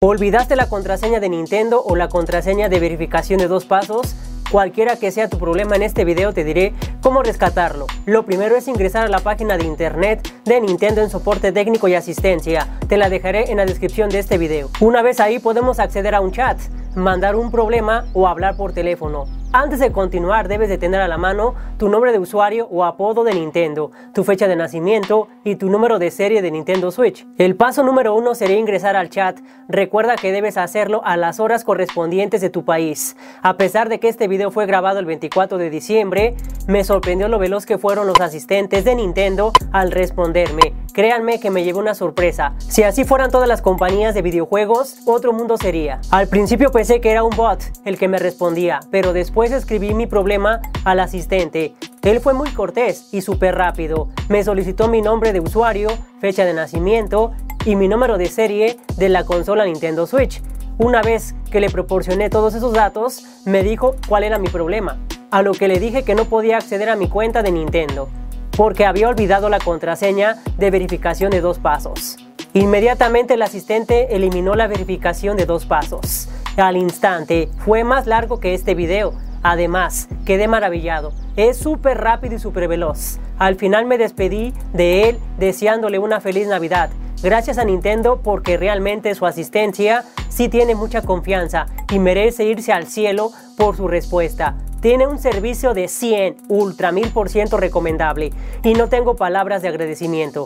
¿Olvidaste la contraseña de Nintendo o la contraseña de verificación de 2 pasos? Cualquiera que sea tu problema, en este video te diré cómo rescatarlo. Lo primero es ingresar a la página de internet de Nintendo en soporte técnico y asistencia. Te la dejaré en la descripción de este video. Una vez ahí podemos acceder a un chat, mandar un problema o hablar por teléfono. Antes de continuar, debes de tener a la mano tu nombre de usuario o apodo de Nintendo, tu fecha de nacimiento y tu número de serie de Nintendo Switch. El paso número 1 sería ingresar al chat. Recuerda que debes hacerlo a las horas correspondientes de tu país. A pesar de que este video fue grabado el 24 de diciembre, me sorprendió lo veloz que fueron los asistentes de Nintendo al responderme. Créanme que me llevé una sorpresa. Si así fueran todas las compañías de videojuegos, otro mundo sería. Al principio pensé que era un bot el que me respondía, pero después escribí mi problema al asistente. Él fue muy cortés y súper rápido. Me solicitó mi nombre de usuario, fecha de nacimiento y mi número de serie de la consola Nintendo Switch. Una vez que le proporcioné todos esos datos, me dijo cuál era mi problema, a lo que le dije que no podía acceder a mi cuenta de Nintendo porque había olvidado la contraseña de verificación de 2 pasos. Inmediatamente el asistente eliminó la verificación de 2 pasos. Al instante. Fue más largo que este video. Además, quedé maravillado. Es súper rápido y súper veloz. Al final me despedí de él deseándole una feliz Navidad. Gracias a Nintendo, porque realmente su asistencia sí tiene mucha confianza y merece irse al cielo por su respuesta. Tiene un servicio de 100 ultra 1000% recomendable y no tengo palabras de agradecimiento.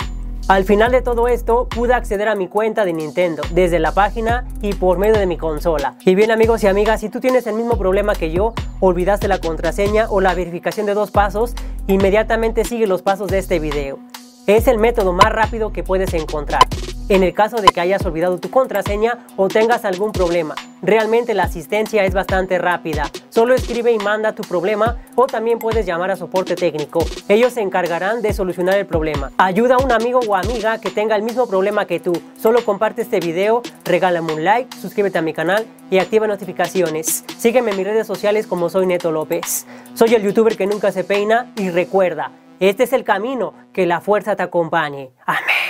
Al final de todo esto pude acceder a mi cuenta de Nintendo desde la página y por medio de mi consola. Y bien, amigos y amigas, si tú tienes el mismo problema que yo, olvidaste la contraseña o la verificación de 2 pasos, inmediatamente sigue los pasos de este video. Es el método más rápido que puedes encontrar. En el caso de que hayas olvidado tu contraseña o tengas algún problema, realmente la asistencia es bastante rápida. Solo escribe y manda tu problema, o también puedes llamar a soporte técnico. Ellos se encargarán de solucionar el problema. Ayuda a un amigo o amiga que tenga el mismo problema que tú. Solo comparte este video, regálame un like, suscríbete a mi canal y activa notificaciones. Sígueme en mis redes sociales como soy Neto López. Soy el youtuber que nunca se peina, y recuerda, este es el camino, que la fuerza te acompañe. Amén.